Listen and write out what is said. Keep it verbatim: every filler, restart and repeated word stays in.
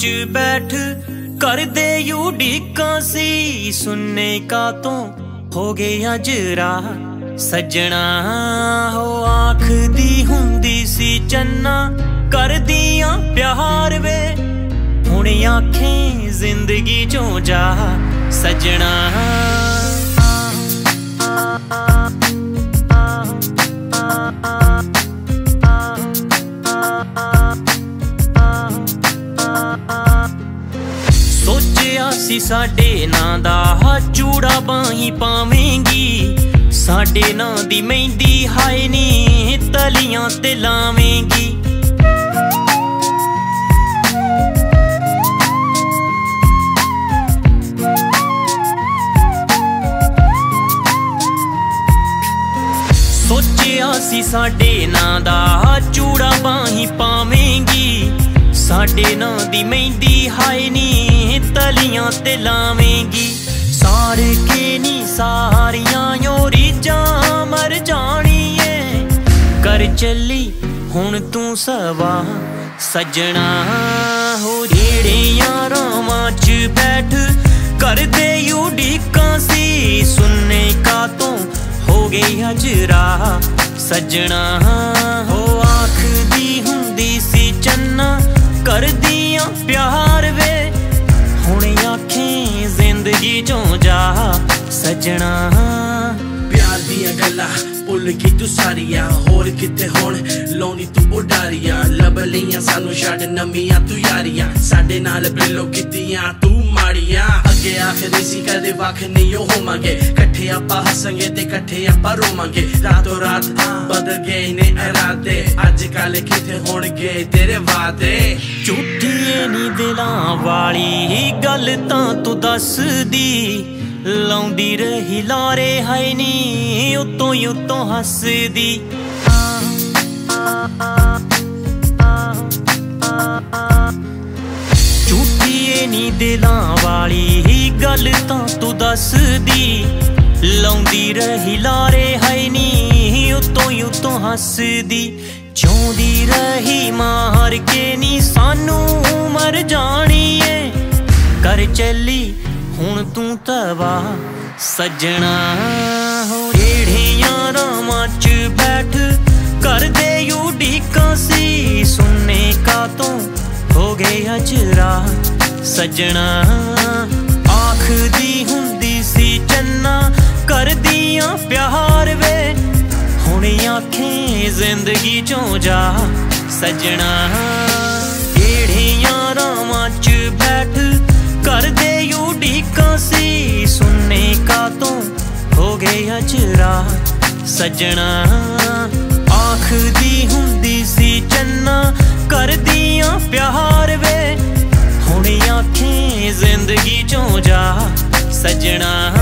च बैठ कर दे यूडीका सी सुनने का तो हो गया जरा सजना हो आख दी हुंदी सी चन्ना कर दिया प्यार वे हुणे आखें जिंदगी चो जा सजना सी साडे ना दा हाथ चूड़ा बाही पावेंगी साडे ना दी मेहंदी हाय नी तलियां ते लावेंगी सोचिया सी साडे ना दा हाथ चूड़ा बाही पावेंगी साडे ना दी मेहंदी हाय नी तलियां ते लावेंगी सारे के नी सारियां योरी जा मर जानी है कर चली हुण तू सवा सजना हो जेड़े यारां माच बैठ कर दे उडीकां सी सुनने का तो हो गया जरा सजना हो आखदी हुंदी सी चन्ना कर दिया प्यार वे जिंदगी चो जा सजना प्यार दिया गल्ला भुल गई तू सारिया होर किते होन लोनी तू उडारिया लब लिया सानू छड़ नमिया तू यारिया साडे नाल बेलो कीतियां तू माड़िया अगे आखरी सी कदे वख नहीं होवांगे कट्ठे आपां हसांगे ते कट्ठे आपां रोवांगे रातों रात बदल गए ने इरादे अजकल किते होणगे तेरे वादे झूठी नी दिलां वाली गल तां तू दस दी लाउंदी रही लारे है नी उतों उतों हसदी झूठी नी दिलां वाली गल तां तू दस दी लाउंदी रही लारे है नी उतों उतों हसदी चौंदी रही मार के नी सानू मर जानी है कर चली हुण तू तवा सजना हो जेड़े यारां माच बैठ कर दे उडीकां सी सुनने का तो हो गया जरा सजना आखदी हुंदी सी चन्ना कर दिया प्यार वे हुणे आखें जिंदगी चो जा सजना जेड़े यारां माच बैठ कर दे उडीकां सी सुनने का तो हो गया जरा सजना आखदी हुंदी सी चन्ना कर दिया प्यार वे हुणे आखें जिंदगी चो जा सजना।